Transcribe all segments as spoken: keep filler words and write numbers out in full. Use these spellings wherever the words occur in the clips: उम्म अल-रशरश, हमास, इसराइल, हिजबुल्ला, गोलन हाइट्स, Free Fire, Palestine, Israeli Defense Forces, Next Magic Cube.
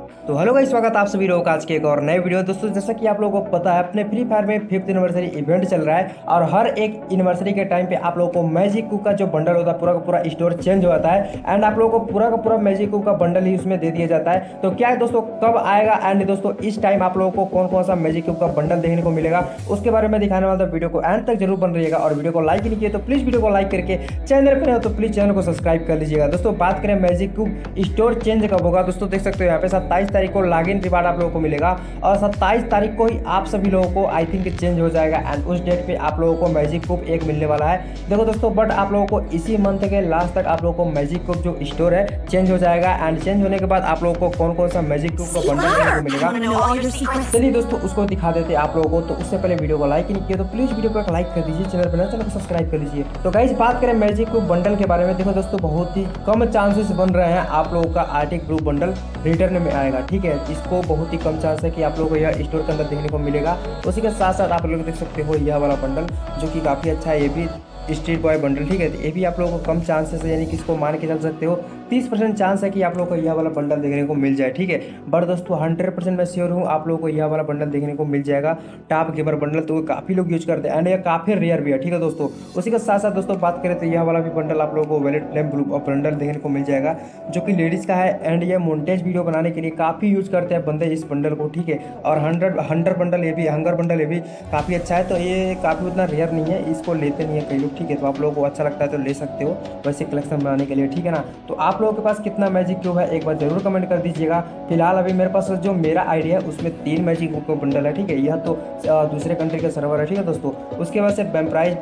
तो hello guys, स्वागत आप सभी लोगों का आज के एक और नए वीडियो। दोस्तों, जैसा कि आप लोगों को पता है, अपने फ्री फायर में फिफ्थ एनिवर्सरी इवेंट चल रहा है और हर एक एनिवर्सरी के टाइम पे आप लोगों को मैजिक कुक का जो बंडल होता है पूरा का पूरा स्टोर चेंज हो जाता है एंड आप लोगों को पूरा का पूरा मैजिक कुक का बंडल ही उसमें दे दिया जाता है। तो क्या है दोस्तों, कब आएगा एंड दोस्तों इस टाइम आप लोगों को कौन कौन सा मैजिक कुक का बंडल देखने को मिलेगा उसके बारे में दिखाने वाला था। वीडियो को एंड तक जरूर बन रहिएगा और वीडियो को लाइक नहीं किया तो प्लीज़ वीडियो को लाइक करके चैनल पर हो तो प्लीज़ चैनल को सब्सक्राइब कर लीजिएगा। दोस्तों, बात करें मैजिक कुक स्टोर चेंज कब होगा, दोस्तों देख सकते हो यहाँ पे सत्ताईस तारीख को लॉगिन रिवार्ड आप लोगों को मिलेगा और सत्ताईस तारीख को ही आप सभी लोगों को आई थिंक चेंज हो जाएगा एंड उस डेट पे आप लोगों को मैजिक कुप एक मिलने वाला है। देखो दोस्तों, बट आप लोगों को इसी मंथ के लास्ट तक आप लोगों को मैजिक कुप जो स्टोर है चेंज हो जाएगा एंड चेंज होने के बाद आप लोगों को कौन कौन सा मैजिक कुप का बंडल मिलेगा चलिए दोस्तों उसको दिखा देते आप लोगों को। तो उससे पहले वीडियो को लाइक नहीं किया तो प्लीज वीडियो को लाइक कर दीजिए, चैनल पर चैनल को सब्सक्राइब कर लीजिए। तो गाइस, बात करें मैजिक कुप बंडल के बारे में, देखो दोस्तों बहुत ही कम चांसेस बन रहे हैं आप लोगों का आर्टिक ब्लू बंडल रिटर्न में आएगा, ठीक है। इसको बहुत ही कम चांस है कि आप लोगों को यह स्टोर के अंदर देखने को मिलेगा। उसी के साथ साथ आप लोग देख सकते हो यह वाला बंडल जो कि काफ़ी अच्छा है, ये भी स्ट्रीट बॉय बंडल, ठीक है। ये भी आप लोगों को कम चांसेस है, यानी कि इसको मान के चल सकते हो तीस परसेंट चांस है कि आप लोगों को यह वाला बंडल देखने को मिल जाए, ठीक है। बट दोस्तों हंड्रेड परसेंट मैं श्योर हूँ आप लोगों को यह वाला बंडल देखने को मिल जाएगा, टॉप गेमर बंडल। तो काफ़ी लोग यूज करते हैं एंड यह काफ़ी रेयर भी है, ठीक है दोस्तों। उसी के साथ साथ दोस्तों बात करें तो यह वाला भी बंडल आप लोगों को वैलेट फ्लेम ब्लू बंडल देखने को मिल जाएगा जो कि लेडीज़ का है एंड यह मोन्टेज वीडियो बनाने के लिए काफ़ी यूज करते हैं बंदे इस बंडल को, ठीक है। और हंड्रेड हंड्रेड बंडल ये भी हंगर बंडल ये भी काफ़ी अच्छा है, तो ये काफ़ी उतना रेयर नहीं है, इसको लेते नहीं है कई लोग, ठीक है। तो आप लोगों को अच्छा लगता है तो ले सकते हो वैसे कलेक्शन बनाने के लिए, ठीक है ना। तो आप लोगों के पास कितना मैजिक क्यूब है एक बार जरूर कमेंट कर दीजिएगा। फिलहाल अभी मेरे पास जो मेरा आइडिया है उसमें तीन मैजिक क्यूब का बंडल है, ठीक है। यह तो दूसरे कंट्री का सर्वर है, ठीक है दोस्तों। उसके बाद से वेम्प्राइज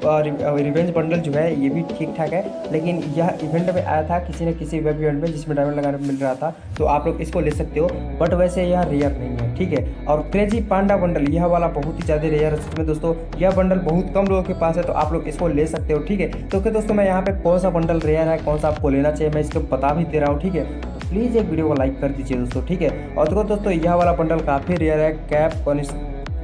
रिवेंज बंडल जो है ये भी ठीक ठाक है, लेकिन यह इवेंट में आया था किसी न किसी वेब इवेंट में जिसमें डायमंड लगाने मिल रहा था, तो आप लोग इसको ले सकते हो बट वैसे यह रेयर नहीं है, ठीक है। और क्रेजी पांडा बंडल यह वाला बहुत ही ज़्यादा रेयर है दोस्तों, यह बंडल बहुत कम लोगों के पास है तो आप लोग इसको ले सकते हो, ठीक है। तो क्या दोस्तों, मैं यहाँ पे कौन सा बंडल रेयर है कौन सा आपको लेना चाहिए मैं इसको बता भी दे रहा हूँ, ठीक है। तो प्लीज़ एक वीडियो को लाइक कर दीजिए दोस्तों, ठीक है। और देखो दोस्तों यह वाला बंडल काफ़ी रेयर है, कैप कॉनिस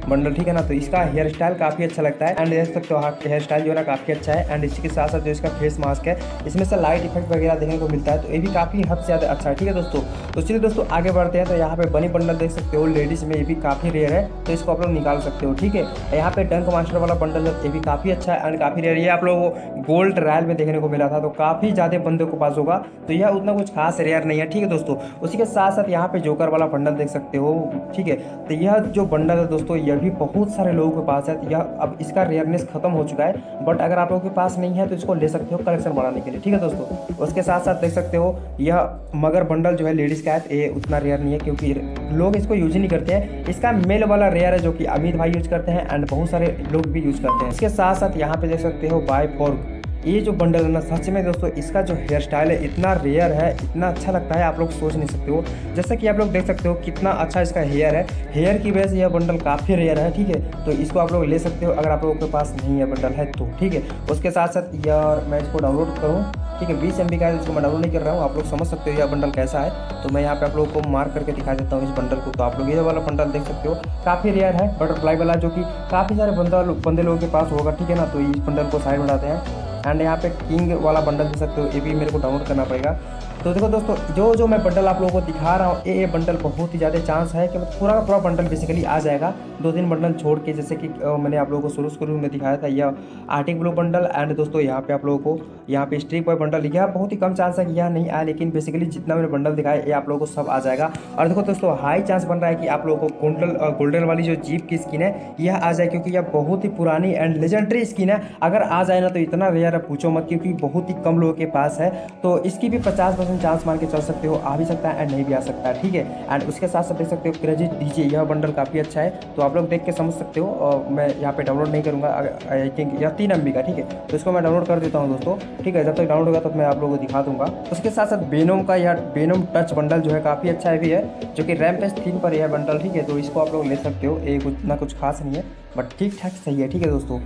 बंडल, ठीक है ना। तो इसका हेयर स्टाइल काफ़ी अच्छा लगता है एंड देख सकते हो हेयर स्टाइल जो है ना काफ़ी अच्छा है एंड इसके साथ साथ जो इसका फेस मास्क है इसमें से लाइट इफेक्ट वगैरह देखने को मिलता है, तो ये भी काफ़ी हद से ज़्यादा अच्छा है, ठीक है दोस्तों। तो चलिए दोस्तों आगे बढ़ते हैं। तो यहाँ पे बनी बंडल देख सकते हो लेडीज़ में, ये भी काफ़ी रेयर है तो इसको आप लोग निकाल सकते हो, ठीक है। यहाँ पे डंक मास्टर वाला बंडल है ये भी काफ़ी अच्छा है एंड काफ़ी रेयर, ये आप लोगों को गोल्ड रॉयल में देखने को मिला था तो काफ़ी ज़्यादा बंदों के पास होगा, तो यह उतना कुछ खास रेयर नहीं है, ठीक है दोस्तों। उसी के साथ साथ यहाँ पर जोकर वाला बंडल देख सकते हो, ठीक है। तो यह जो बंडल है दोस्तों यह भी बहुत सारे लोगों के पास है, यह अब इसका रेयरनेस खत्म हो चुका है बट अगर आप लोगों के पास नहीं है तो इसको ले सकते हो कलेक्शन बढ़ाने के लिए, ठीक है दोस्तों। उसके साथ साथ देख सकते हो यह मगर बंडल जो है लेडीज़ का है ये उतना रेयर नहीं है क्योंकि लोग इसको यूज ही नहीं करते हैं। इसका मेल वाला रेयर है जो कि अमित भाई यूज करते हैं एंड बहुत सारे लोग भी यूज करते हैं। इसके साथ साथ यहाँ पे देख सकते हो बाय फॉर्क, ये जो बंडल है ना सच में दोस्तों इसका जो हेयर स्टाइल है इतना रेयर है इतना अच्छा लगता है आप लोग सोच नहीं सकते हो। जैसा कि आप लोग देख सकते हो कितना अच्छा इसका हेयर है, हेयर की वजह से यह बंडल काफ़ी रेयर है, ठीक है। तो इसको आप लोग ले सकते हो अगर आप लोगों के पास नहीं है बंडल है तो, ठीक है। उसके साथ साथ यार मैं इसको डाउनलोड करूँ, ठीक है, बीस एम बी का है इसको मैं डाउनलोड नहीं कर रहा हूँ, आप लोग समझ सकते हो यह बंडल कैसा है। तो मैं यहाँ पे आप लोगों को मार्क करके दिखा देता हूँ इस बंडल को। तो आप लोग ये वाला बंडल देख सकते हो काफ़ी रेयर है, बटरफ्लाई वाला जो कि काफ़ी सारे बंदा बंदे लोगों के पास होगा, ठीक है ना। तो इस बंडल को साइड बढ़ाते हैं एंड यहाँ पे किंग वाला बंडल दे सकते हो, ये भी मेरे को डाउनलोड करना पड़ेगा। तो देखो दोस्तों जो जो मैं बंडल आप लोगों को दिखा रहा हूँ ये ये बंडल बहुत ही ज़्यादा चांस है कि पूरा का पूरा बंडल बेसिकली आ जाएगा, दो तीन बंडल छोड़ के। जैसे कि मैंने आप लोगों को शुरू शुरू में दिखाया था यह आर्टिक ब्लू बंडल एंड दोस्तों यहाँ पे आप लोगों को यहाँ पे स्ट्रीक बॉय बंडल, यह बहुत ही कम चांस है कि यह नहीं आया, लेकिन बेसिकली जितना मैंने बंडल दिखाया ये आप लोगों को सब आ जाएगा। और देखो दोस्तों हाई चांस बन रहा है कि आप लोगों को गोल्डन गोल्डन वाली जो जीप की स्किन है यह आ जाए क्योंकि यह बहुत ही पुरानी एंड लेजेंडरी स्किन है। अगर आ जाए ना तो इतना रेयर पूछो मत क्योंकि बहुत ही कम लोगों के पास है, तो इसकी भी पचास चांस मान के चल सकते हो, आ भी सकता है एंड नहीं भी आ सकता है, ठीक है। एंड उसके साथ साथ देख सकते हो क्रेजी डीजे यह बंडल काफ़ी अच्छा है, तो आप लोग देख के समझ सकते हो। और मैं यहाँ पे डाउनलोड नहीं करूँगा आई थिंक, या तीन एम बी का, ठीक है। तो इसको मैं डाउनलोड कर देता हूँ दोस्तों, ठीक है। जब तक डाउनलोड होगा तब मैं आप लोगों को दिखा दूँगा। उसके साथ साथ बेनोम का यह बेनोम टच बंडल जो है काफ़ी अच्छा भी है जो कि रैम्पेज थीम पर यह बंडल, ठीक है। तो इसको आप लोग ले सकते हो, ये उतना कुछ खास नहीं है बट ठीक ठाक सही है, ठीक है दोस्तों।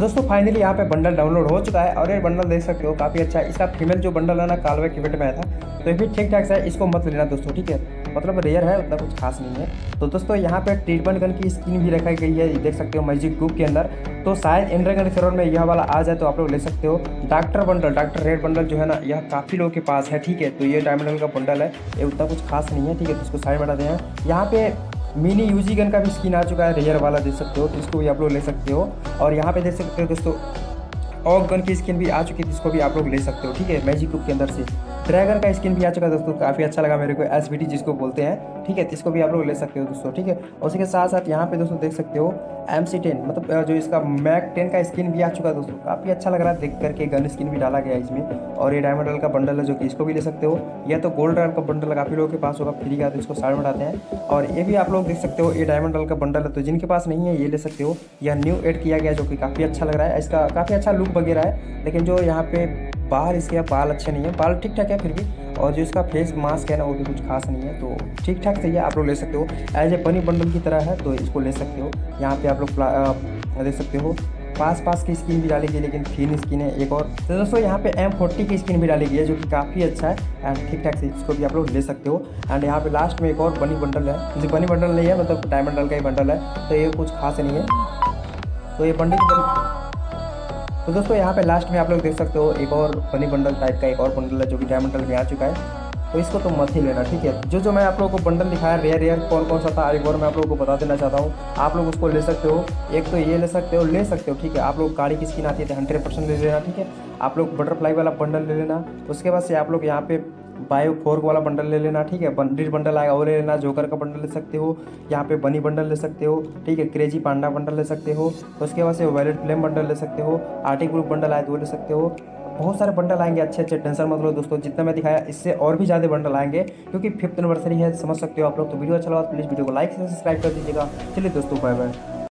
दोस्तों फाइनली यहाँ पे बंडल डाउनलोड हो चुका है और ये बंडल देख सकते हो काफ़ी अच्छा है। इसका फीमेल जो बंडल है ना कालबैक इवेंट में आया था, तो ये भी ठीक ठाक सा है, इसको मत लेना दोस्तों, ठीक है, मतलब रेयर है, मतलब कुछ खास नहीं है। तो दोस्तों यहाँ पे ट्रीटमेंट गन की स्किन भी रखी गई है, देख सकते हो मैजिक ग्रुप के अंदर, तो शायद एंड्रगन फेरोन में यह वाला आ जाए तो आप लोग ले सकते हो। Doctor bundle, doctor red bundle जो है ना यह काफ़ी लोगों के पास है, ठीक है, तो ये डायमंड का बंडल है, ये उतना कुछ खास नहीं है, ठीक है, तो इसको साइड बढ़ाते हैं। यहाँ पे मिनी यूजी गन का भी स्किन आ चुका है, रेयर वाला देख सकते हो, तो इसको भी आप लोग ले सकते हो। और यहाँ पे देख सकते हो दोस्तों ऑग गन की स्किन भी आ चुकी है, जिसको भी आप लोग ले सकते हो, ठीक है, मैजिक ग्रुप के अंदर से। ड्रैगन का स्किन भी आ चुका है दोस्तों, काफ़ी अच्छा लगा मेरे को, एसबीटी जिसको बोलते हैं, ठीक है, तो इसको भी आप लोग ले सकते हो दोस्तों, ठीक है। उसके साथ साथ यहाँ पे दोस्तों देख सकते हो एम सी टेन, मतलब जो इसका मैक टेन का स्किन भी आ चुका है दोस्तों, काफ़ी अच्छा लग रहा है देख करके, गन स्किन भी डाला गया है इसमें। और ये डायमंड रॉयल का बंडल है, जो कि इसको भी ले सकते हो, या तो गोल्ड रॉयल का बंडल काफ़ी लोगों के पास होगा फ्री का, तो इसको साइड बढ़ाते हैं। और ये भी आप लोग देख सकते हो, ये डायमंड रॉयल का बंडल है, तो जिनके पास नहीं है ये ले सकते हो। यह न्यू एड किया गया जो कि काफ़ी अच्छा लग रहा है, इसका काफ़ी अच्छा लुक वगैरह है, लेकिन जो यहाँ पे बाल इसके बाल अच्छे नहीं है, बाल ठीक ठाक है फिर भी, और जो इसका फेस मास्क है ना वो भी कुछ खास नहीं है, तो ठीक ठाक सही है, आप लोग ले सकते हो। एज ए बनी बंडल की तरह है, तो इसको ले सकते हो। यहाँ पे आप लोग ले सकते हो, पास पास की स्किन भी डाली गई, लेकिन थीन स्किन है एक और। तो दोस्तों यहाँ पे एम फोर्टी की स्किन भी डाली गई है, जो कि काफ़ी अच्छा है एंड ठीक ठाक से, इसको भी आप लोग ले सकते हो। एंड यहाँ पे लास्ट में एक और बनी बंडल है, जो बनी बंडल नहीं है, मतलब डायमंड बंडल का ही बंडल है, तो ये कुछ खास नहीं है, तो ये बंडल। तो दोस्तों यहाँ पे लास्ट में आप लोग देख सकते हो एक और बनी बंडल टाइप का एक और बंडल है, जो कि डायमंड बंडल में आ चुका है, तो इसको तो मत ही लेना, ठीक है। जो जो मैं आप लोगों को बंडल दिखाया रेयर रेयर कौन कौन सा था, एक बार मैं आप लोगों को बता देना चाहता हूँ, आप लोग उसको ले सकते हो। एक तो ये ले सकते हो, ले सकते हो ठीक है, आप लोग गाड़ी की स्किन आती है तो हंड्रेड परसेंट ले लेना, ठीक है, आप लोग बटरफ्लाई वाला बंडल ले लेना। उसके बाद से आप लोग यहाँ पे बायो फोर्क वाला बंडल ले लेना, ठीक है, बंडल बंडल आएगा वो ले लेना, जोकर का बंडल ले सकते हो, यहाँ पे बनी बंडल ले सकते हो, ठीक है, क्रेजी पांडा बंडल ले सकते हो। तो उसके बाद से वायलेट फ्लेम बंडल ले सकते हो, आर्टिक ग्रुप बंडल आए तो वो ले सकते हो। बहुत सारे बंडल आएंगे अच्छे अच्छे, टेंशन मत लो दोस्तों, जितना मैं दिखाया इससे और भी ज़्यादा बंडल आएंगे, क्योंकि फिफ्थ एनिवर्सरी है, समझ सकते हो आप लोग। तो वीडियो अच्छा लगा तो प्लीज़ वीडियो को लाइक से सब्सक्राइब कर दीजिएगा। चलिए दोस्तों, बाय बाय।